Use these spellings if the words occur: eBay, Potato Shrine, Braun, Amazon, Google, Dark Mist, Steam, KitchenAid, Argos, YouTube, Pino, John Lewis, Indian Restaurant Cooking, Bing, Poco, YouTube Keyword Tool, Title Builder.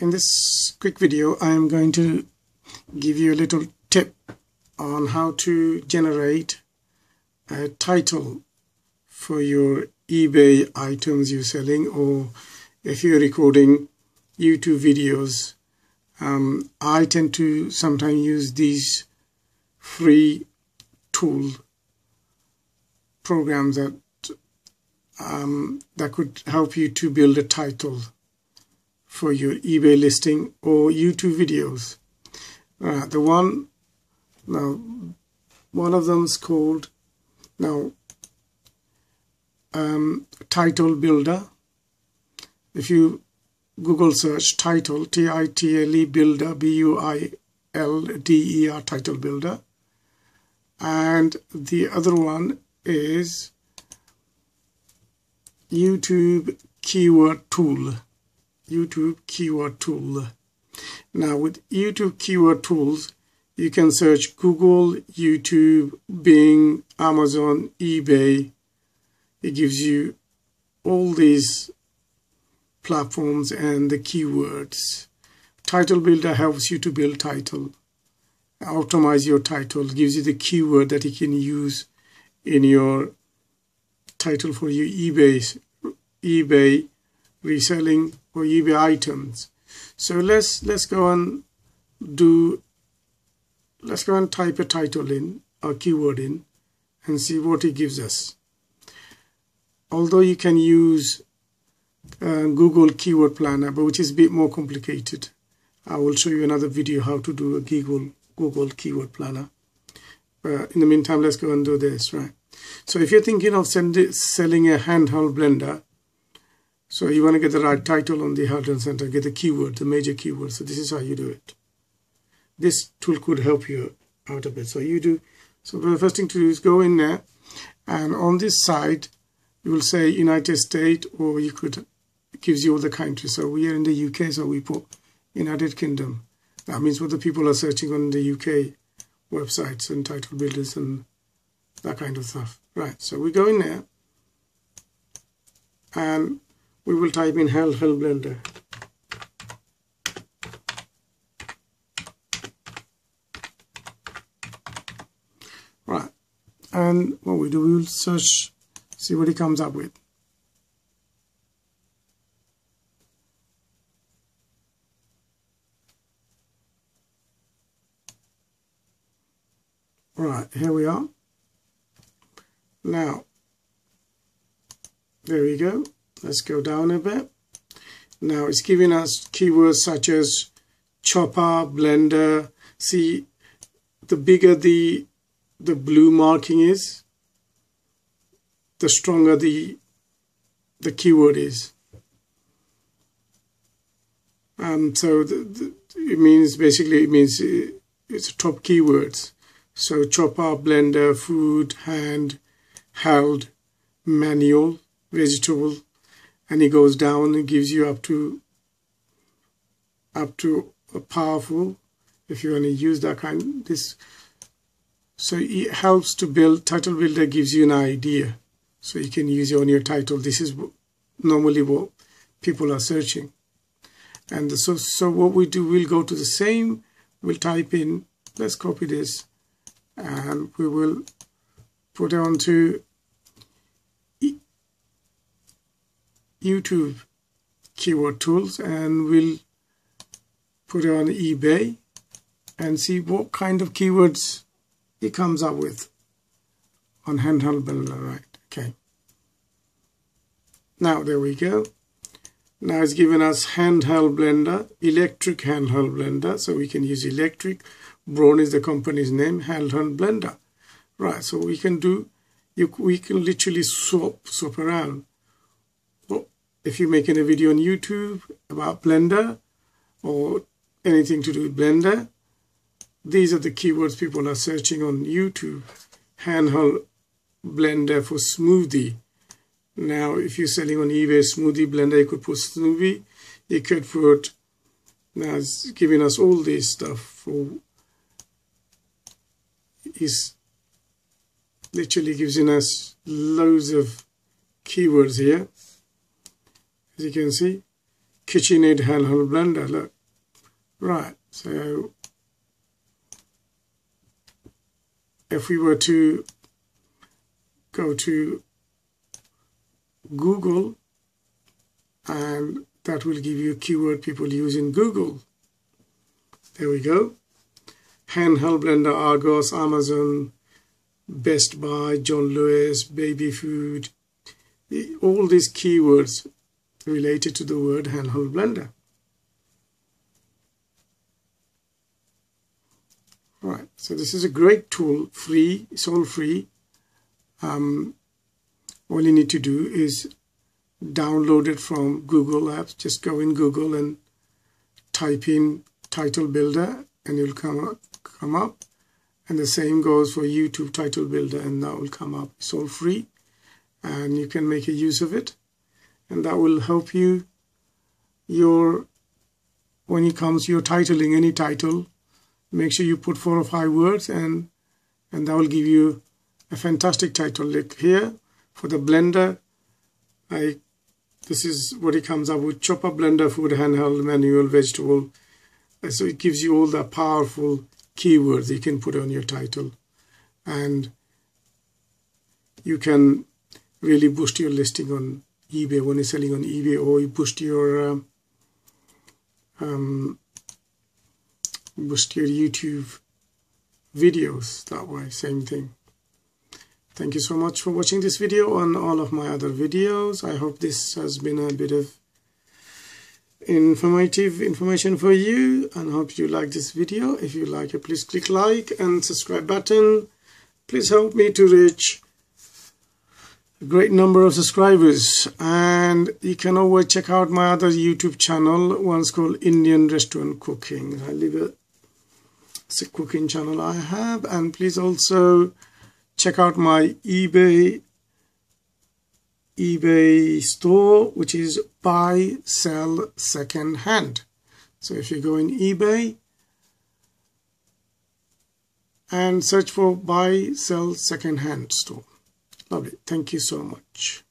In this quick video, I am going to give you a little tip on how to generate a title for your eBay items you're selling, or if you're recording YouTube videos. I tend to sometimes use these free tool programs that could help you to build a title for your eBay listing or YouTube videos. One of them is called Title Builder. If you Google search title, T-I-T-L-E builder, B-U-I-L-D-E-R, Title Builder. And the other one is YouTube Keyword Tool. YouTube Keyword Tool. Now, with YouTube Keyword Tools, you can search Google, YouTube, Bing, Amazon, eBay. It gives you all these platforms and the keywords. Title Builder helps you to build title, optimize your title, gives you the keyword that you can use in your title for your eBay reselling or eBay items. So let's go and type a title in, or keyword in, and see what it gives us. Although you can use Google Keyword Planner, but which is a bit more complicated. I will show you another video how to do a Google Keyword Planner. In the meantime, let's go and do this, right? So if you're thinking of selling a handheld blender, so you want to get the right title on the handheld center, get the keyword, the major keyword. So this is how you do it. This tool could help you out a bit. So the first thing to do is go in there, and on this side, you will say United States, or you could, it gives you all the countries. So we are in the UK, so we put United Kingdom. That means what the people are searching on the UK websites and title builders and that kind of stuff. Right, so we go in there and we will type in handheld blender. Right, and what we do, we will search, see what he comes up with. Right, here we are. Now, there we go. Let's go down a bit. Now it's giving us keywords such as chopper, blender. See, the bigger the blue marking is, the stronger the keyword is. So it means, basically it means it's top keywords. So chopper, blender, food, hand, held, manual, vegetable, and it goes down and gives you up to a powerful, if you want to use that kind, this. So it helps to build. Title Builder gives you an idea, so you can use it on your title. This is normally what people are searching. And so what we do, we'll go to the same, we'll type in, let's copy this, and we will put it onto YouTube Keyword Tools, and we'll put it on eBay and see what kind of keywords it comes up with on handheld blender, right? Okay, now there we go. Now it's given us handheld blender, electric handheld blender, so we can use electric. Braun is the company's name, handheld blender. Right, so we can we can literally swap around. Well, if you're making a video on YouTube about blender or anything to do with blender, these are the keywords people are searching on YouTube. Handheld blender for smoothie. Now if you're selling on eBay smoothie blender, you could put smoothie, you could put, now it's giving us all this stuff for, is literally giving us loads of keywords here, as you can see. KitchenAid handheld blender, look. Right, so if we were to go to Google, and that will give you a keyword people use in Google. There we go. Handheld blender, Argos, Amazon, Best Buy, John Lewis, baby food. All these keywords related to the word handheld blender. Right, so this is a great tool, free, it's all free. All you need to do is download it from Google Apps. Just go in Google and type in Title Builder and you'll come up. And the same goes for YouTube Title Builder and that will come up. It's all free and you can make a use of it. And that will help you when it comes to your titling, any title. Make sure you put 4 or 5 words and that will give you a fantastic title. Look here for the blender. This is what it comes up with: chopper, blender, food, handheld, manual, vegetable. So it gives you all the powerful keywords you can put on your title, and you can really boost your listing on eBay when you're selling on eBay, or you boost your YouTube videos that way, same thing. Thank you so much for watching this video and all of my other videos. I hope this has been a bit of information for you, and hope you like this video. If you like it, please click like and subscribe button. Please help me to reach a great number of subscribers, and you can always check out my other YouTube channel. One's called Indian Restaurant Cooking. I leave it. It's a cooking channel I have, and please also check out my eBay store, which is buy, sell, second hand. So if you go in eBay and search for buy, sell, second hand store. Lovely. Thank you so much.